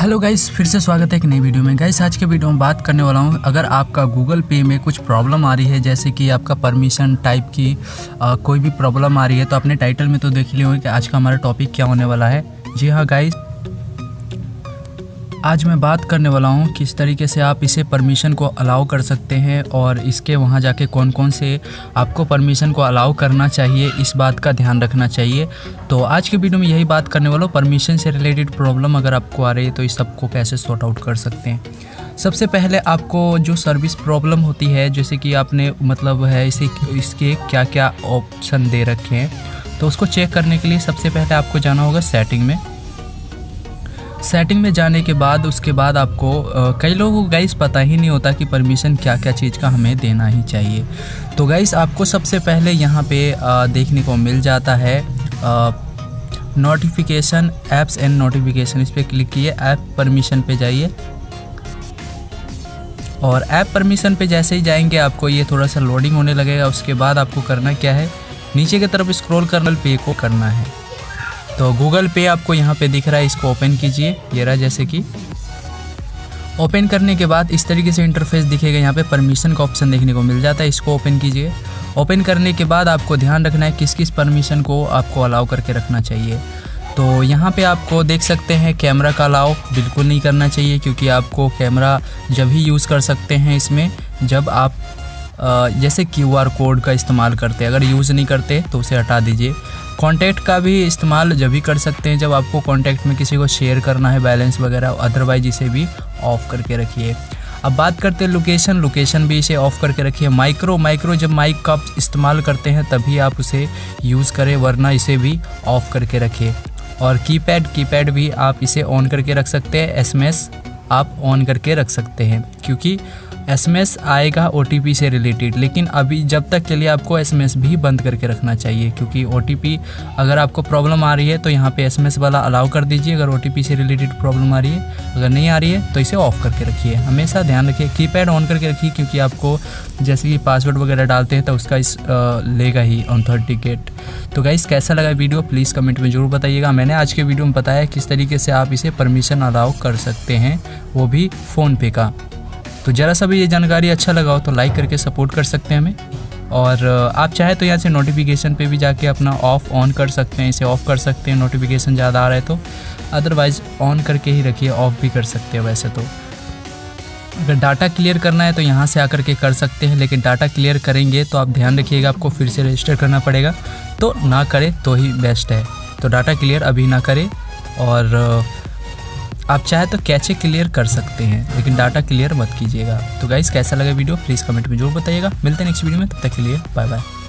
Hello guys, फिर से स्वागत है एक नई वीडियो में। गाइस आज के वीडियो में बात करने वाला हूँ, अगर आपका गूगल पे में कुछ प्रॉब्लम आ रही है, जैसे कि आपका परमिशन टाइप की कोई भी प्रॉब्लम आ रही है, तो आपने टाइटल में तो देख लिए होंगे कि आज का हमारा टॉपिक क्या होने वाला है। जी हाँ गाइस, आज मैं बात करने वाला हूँ किस तरीके से आप इसे परमिशन को अलाउ कर सकते हैं और इसके वहाँ जाके कौन कौन से आपको परमिशन को अलाउ करना चाहिए, इस बात का ध्यान रखना चाहिए। तो आज के वीडियो में यही बात करने वाला हूँ। परमिशन से रिलेटेड प्रॉब्लम अगर आपको आ रही है तो इस सबको कैसे सॉर्ट आउट कर सकते हैं। सबसे पहले आपको जो सर्विस प्रॉब्लम होती है, जैसे कि आपने मतलब है इसे इसके क्या क्या ऑप्शन दे रखे हैं, तो उसको चेक करने के लिए सबसे पहले आपको जाना होगा सेटिंग में। सेटिंग में जाने के बाद उसके बाद आपको कई लोगों को गाइस पता ही नहीं होता कि परमिशन क्या क्या चीज़ का हमें देना ही चाहिए। तो गाइस आपको सबसे पहले यहाँ पे देखने को मिल जाता है नोटिफिकेशन, ऐप्स एंड नोटिफिकेशन। इस पर क्लिक किए, ऐप परमिशन पे जाइए और ऐप परमिशन पे जैसे ही जाएंगे आपको ये थोड़ा सा लोडिंग होने लगेगा। उसके बाद आपको करना क्या है, नीचे की तरफ स्क्रॉल करना, पे को करना है। तो गूगल पे आपको यहाँ पे दिख रहा है, इसको ओपन कीजिए। ये रहा, जैसे कि ओपन करने के बाद इस तरीके से इंटरफेस दिखेगा। यहाँ पे परमिशन का ऑप्शन देखने को मिल जाता है, इसको ओपन कीजिए। ओपन करने के बाद आपको ध्यान रखना है किस किस परमिशन को आपको अलाउ करके रखना चाहिए। तो यहाँ पे आपको देख सकते हैं कैमरा का अलाउ बिल्कुल नहीं करना चाहिए, क्योंकि आपको कैमरा जब ही यूज़ कर सकते हैं इसमें जब आप जैसे QR कोड का इस्तेमाल करते हैं। अगर यूज़ नहीं करते तो उसे हटा दीजिए। कॉन्टैक्ट का भी इस्तेमाल जब भी कर सकते हैं जब आपको कॉन्टैक्ट में किसी को शेयर करना है बैलेंस वगैरह, अदरवाइज इसे भी ऑफ़ करके रखिए। अब बात करते हैं लोकेशन, लोकेशन भी इसे ऑफ़ करके रखिए। माइक्रो जब माइक का इस्तेमाल करते हैं तभी आप उसे यूज़ करें, वरना इसे भी ऑफ़ करके रखिए। और कीपैड भी आप इसे ऑन करके रख सकते हैं। SMS आप ऑन करके रख सकते हैं, क्योंकि SMS आएगा OTP से रिलेटेड, लेकिन अभी जब तक के लिए आपको SMS भी बंद करके रखना चाहिए, क्योंकि OTP अगर आपको प्रॉब्लम आ रही है तो यहाँ पे SMS वाला अलाउ कर दीजिए। अगर OTP से रिलेटेड प्रॉब्लम आ रही है, अगर नहीं आ रही है तो इसे ऑफ़ करके रखिए। हमेशा ध्यान रखिए, कीपैड ऑन करके रखिए, क्योंकि आपको जैसे कि पासवर्ड वगैरह डालते हैं तो उसका लेगा ही ऑथेंटिकेट। तो गाइस कैसा लगा वीडियो प्लीज़ कमेंट में ज़रूर बताइएगा। मैंने आज के वीडियो में बताया किस तरीके से आप इसे परमिशन अलाउ कर सकते हैं, वो भी फ़ोनपे का। तो ज़रा सा भी ये जानकारी अच्छा लगा हो तो लाइक करके सपोर्ट कर सकते हैं हमें। और आप चाहे तो यहाँ से नोटिफिकेशन पे भी जाके अपना ऑफ़ ऑन कर सकते हैं, इसे ऑफ़ कर सकते हैं नोटिफिकेशन ज़्यादा आ रहा है तो, अदरवाइज़ ऑन करके ही रखिए। ऑफ़ भी कर सकते हैं वैसे तो। अगर डाटा क्लियर करना है तो यहाँ से आकर के कर सकते हैं, लेकिन डाटा क्लियर करेंगे तो आप ध्यान रखिएगा आपको फिर से रजिस्टर करना पड़ेगा, तो ना करें तो ही बेस्ट है। तो डाटा क्लियर अभी ना करें, और आप चाहे तो कैचे क्लियर कर सकते हैं, लेकिन डाटा क्लियर मत कीजिएगा। तो गाइस कैसा लगा वीडियो प्लीज़ कमेंट में जरूर बताइएगा। मिलते हैं नेक्स्ट वीडियो में, तब तक के लिए बाय बाय।